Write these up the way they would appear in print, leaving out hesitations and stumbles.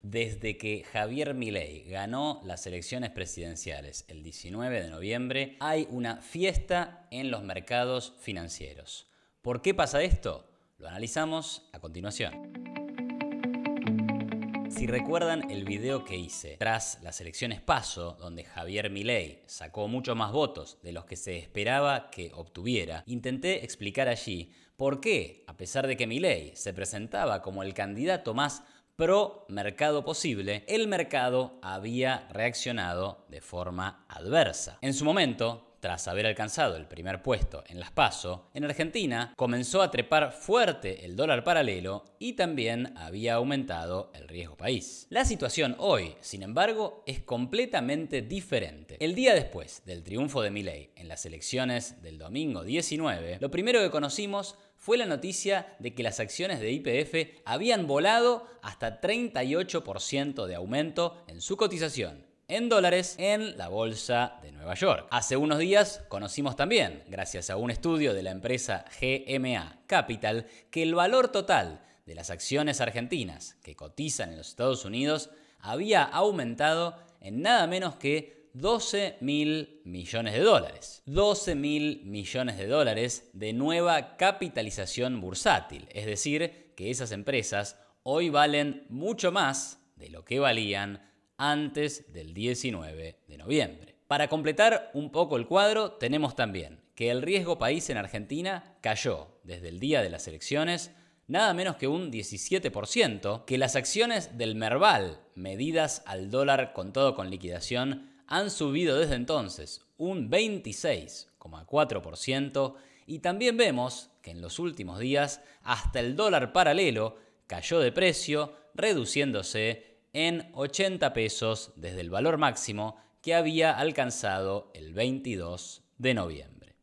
Desde que Javier Milei ganó las elecciones presidenciales el 19 de noviembre, hay una fiesta en los mercados financieros. ¿Por qué pasa esto? Lo analizamos a continuación. Si recuerdan el video que hice tras las elecciones PASO, donde Javier Milei sacó mucho más votos de los que se esperaba que obtuviera, intenté explicar allí por qué, a pesar de que Milei se presentaba como el candidato más pro mercado posible, el mercado había reaccionado de forma adversa. En su momento, tras haber alcanzado el primer puesto en las PASO, en Argentina comenzó a trepar fuerte el dólar paralelo y también había aumentado el riesgo país. La situación hoy, sin embargo, es completamente diferente. El día después del triunfo de Milei en las elecciones del domingo 19, lo primero que conocimos fue la noticia de que las acciones de YPF habían volado hasta 38% de aumento en su cotización en dólares en la bolsa de Nueva York. Hace unos días conocimos también, gracias a un estudio de la empresa GMA Capital, que el valor total de las acciones argentinas que cotizan en los Estados Unidos había aumentado en nada menos que 12.000 millones de dólares. 12.000 millones de dólares de nueva capitalización bursátil. Es decir, que esas empresas hoy valen mucho más de lo que valían antes del 19 de noviembre. Para completar un poco el cuadro, tenemos también que el riesgo país en Argentina cayó desde el día de las elecciones nada menos que un 17%, que las acciones del Merval, medidas al dólar contado con liquidación, han subido desde entonces un 26,4%, y también vemos que en los últimos días hasta el dólar paralelo cayó de precio, reduciéndose en 80 pesos desde el valor máximo que había alcanzado el 22 de noviembre.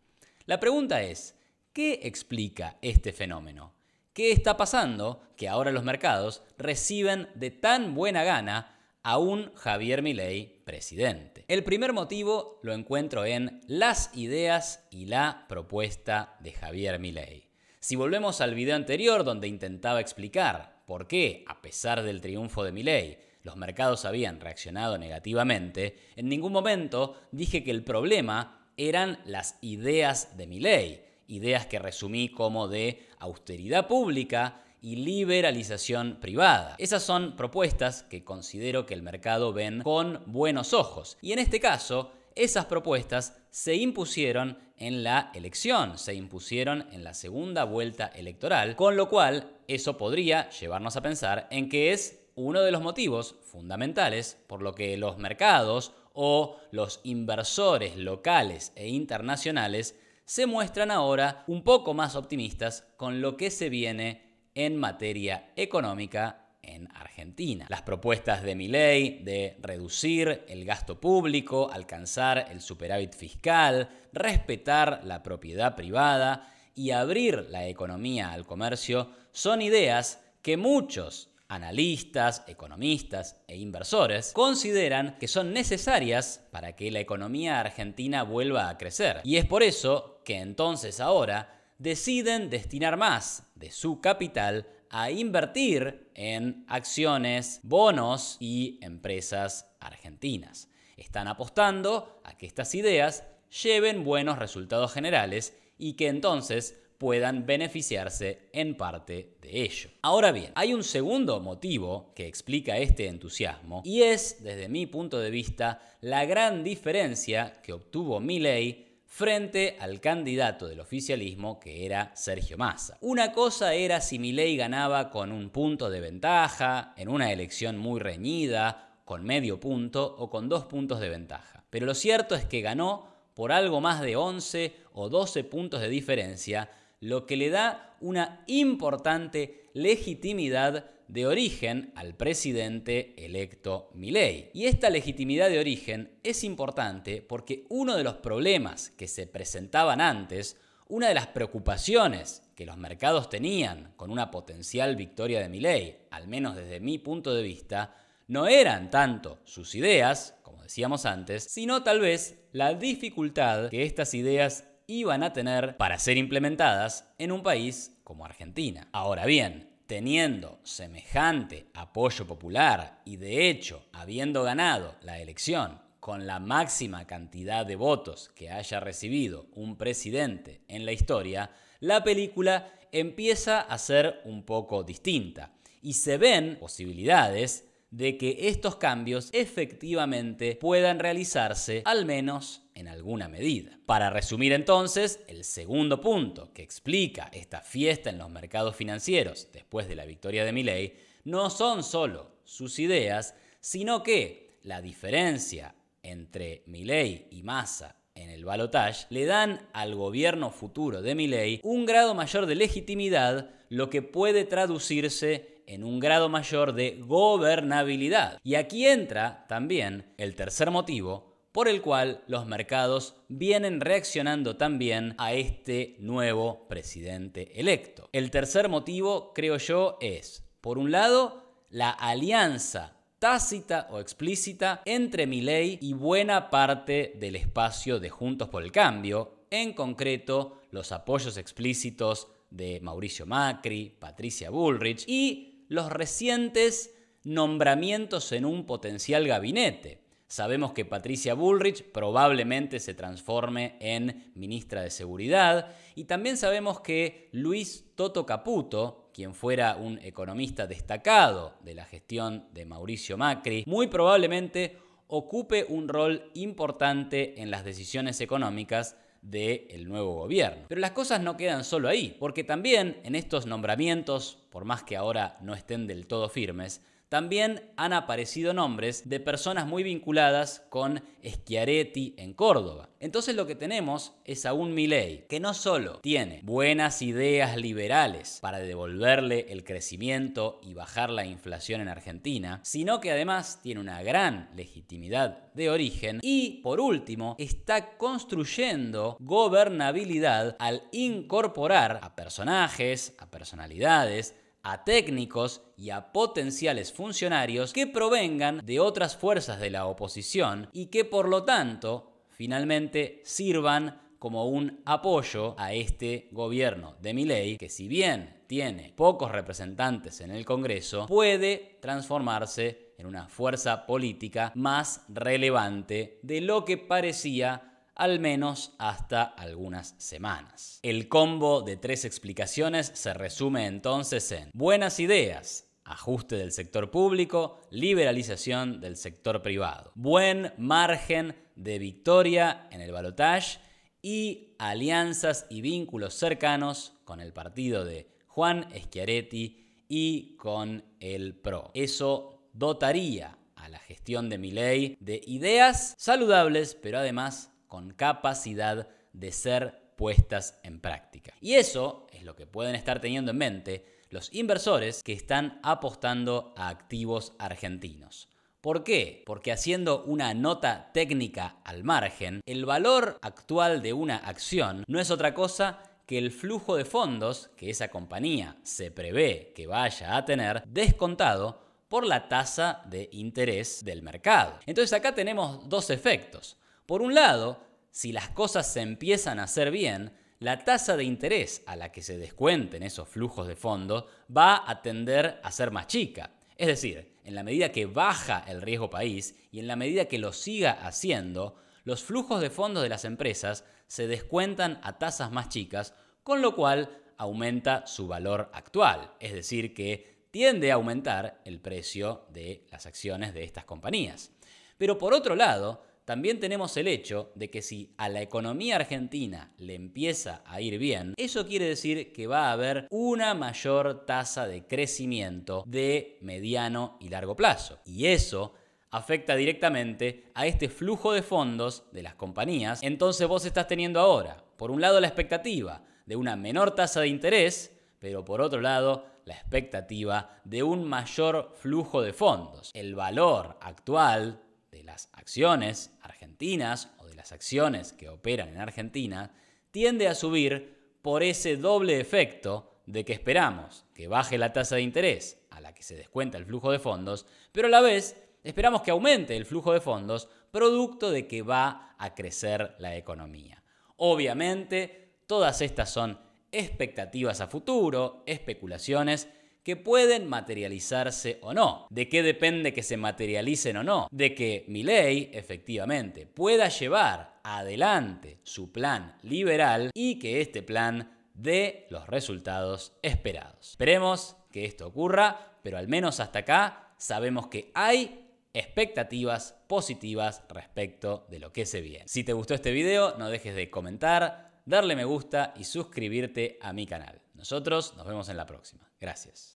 La pregunta es, ¿qué explica este fenómeno? ¿Qué está pasando que ahora los mercados reciben de tan buena gana a un Javier Milei presidente? El primer motivo lo encuentro en las ideas y la propuesta de Javier Milei. Si volvemos al video anterior donde intentaba explicar por qué, a pesar del triunfo de Milei, los mercados habían reaccionado negativamente, en ningún momento dije que el problema eran las ideas de Milei, ideas que resumí como de austeridad pública y liberalización privada. Esas son propuestas que considero que el mercado ven con buenos ojos, y en este caso esas propuestas se impusieron en la elección, se impusieron en la segunda vuelta electoral, con lo cual eso podría llevarnos a pensar en que es uno de los motivos fundamentales por lo que los mercados o los inversores locales e internacionales se muestran ahora un poco más optimistas con lo que se viene en materia económica en Argentina. Las propuestas de Milei de reducir el gasto público, alcanzar el superávit fiscal, respetar la propiedad privada y abrir la economía al comercio son ideas que muchos analistas, economistas e inversores consideran que son necesarias para que la economía argentina vuelva a crecer. Y es por eso que entonces ahora deciden destinar más de su capital a invertir en acciones, bonos y empresas argentinas. Están apostando a que estas ideas lleven buenos resultados generales y que entonces puedan beneficiarse en parte de ello. Ahora bien, hay un segundo motivo que explica este entusiasmo y es, desde mi punto de vista, la gran diferencia que obtuvo Milei frente al candidato del oficialismo que era Sergio Massa. Una cosa era si Milei ganaba con un punto de ventaja, en una elección muy reñida, con medio punto o con 2 puntos de ventaja. Pero lo cierto es que ganó por algo más de 11 o 12 puntos de diferencia, lo que le da una importante legitimidad de origen al presidente electo Milei. Y esta legitimidad de origen es importante porque uno de los problemas que se presentaban antes, una de las preocupaciones que los mercados tenían con una potencial victoria de Milei, al menos desde mi punto de vista, no eran tanto sus ideas, como decíamos antes, sino tal vez la dificultad que estas ideas iban a tener para ser implementadas en un país como Argentina. Ahora bien, teniendo semejante apoyo popular y de hecho habiendo ganado la elección con la máxima cantidad de votos que haya recibido un presidente en la historia, la película empieza a ser un poco distinta y se ven posibilidades de que estos cambios efectivamente puedan realizarse, al menos en alguna medida. Para resumir entonces, el segundo punto que explica esta fiesta en los mercados financieros después de la victoria de Milei no son solo sus ideas, sino que la diferencia entre Milei y Massa en el balotaje le dan al gobierno futuro de Milei un grado mayor de legitimidad, lo que puede traducirse en un grado mayor de gobernabilidad. Y aquí entra también el tercer motivo por el cual los mercados vienen reaccionando también a este nuevo presidente electo. El tercer motivo, creo yo, es, por un lado, la alianza tácita o explícita entre Milei y buena parte del espacio de Juntos por el Cambio, en concreto los apoyos explícitos de Mauricio Macri, Patricia Bullrich y los recientes nombramientos en un potencial gabinete. Sabemos que Patricia Bullrich probablemente se transforme en ministra de Seguridad y también sabemos que Luis Toto Caputo, quien fuera un economista destacado de la gestión de Mauricio Macri, muy probablemente ocupe un rol importante en las decisiones económicas del nuevo gobierno. Pero las cosas no quedan solo ahí, porque también en estos nombramientos, por más que ahora no estén del todo firmes, también han aparecido nombres de personas muy vinculadas con Schiaretti en Córdoba. Entonces lo que tenemos es a un Milei que no solo tiene buenas ideas liberales para devolverle el crecimiento y bajar la inflación en Argentina, sino que además tiene una gran legitimidad de origen y, por último, está construyendo gobernabilidad al incorporar a personajes, a personalidades, a técnicos y a potenciales funcionarios que provengan de otras fuerzas de la oposición y que por lo tanto finalmente sirvan como un apoyo a este gobierno de Milei, que si bien tiene pocos representantes en el Congreso, puede transformarse en una fuerza política más relevante de lo que parecía al menos hasta algunas semanas. El combo de tres explicaciones se resume entonces en buenas ideas, ajuste del sector público, liberalización del sector privado, buen margen de victoria en el balotaje y alianzas y vínculos cercanos con el partido de Juan Schiaretti y con el PRO. Eso dotaría a la gestión de Milei de ideas saludables, pero además con capacidad de ser puestas en práctica. Y eso es lo que pueden estar teniendo en mente los inversores que están apostando a activos argentinos. ¿Por qué? Porque haciendo una nota técnica al margen, el valor actual de una acción no es otra cosa que el flujo de fondos que esa compañía se prevé que vaya a tener descontado por la tasa de interés del mercado. Entonces acá tenemos dos efectos. Por un lado, si las cosas se empiezan a hacer bien, la tasa de interés a la que se descuenten esos flujos de fondo va a tender a ser más chica. Es decir, en la medida que baja el riesgo país y en la medida que lo siga haciendo, los flujos de fondos de las empresas se descuentan a tasas más chicas, con lo cual aumenta su valor actual. Es decir, que tiende a aumentar el precio de las acciones de estas compañías. Pero por otro lado, también tenemos el hecho de que si a la economía argentina le empieza a ir bien, eso quiere decir que va a haber una mayor tasa de crecimiento de mediano y largo plazo. Y eso afecta directamente a este flujo de fondos de las compañías. Entonces vos estás teniendo ahora, por un lado, la expectativa de una menor tasa de interés, pero por otro lado, la expectativa de un mayor flujo de fondos. El valor actual de las acciones argentinas o de las acciones que operan en Argentina tiende a subir por ese doble efecto de que esperamos que baje la tasa de interés a la que se descuenta el flujo de fondos, pero a la vez esperamos que aumente el flujo de fondos producto de que va a crecer la economía. Obviamente, todas estas son expectativas a futuro, especulaciones que pueden materializarse o no. ¿De qué depende que se materialicen o no? De que Milei efectivamente pueda llevar adelante su plan liberal y que este plan dé los resultados esperados. Esperemos que esto ocurra, pero al menos hasta acá sabemos que hay expectativas positivas respecto de lo que se viene. Si te gustó este video, no dejes de comentar, darle me gusta y suscribirte a mi canal. Nosotros nos vemos en la próxima. Gracias.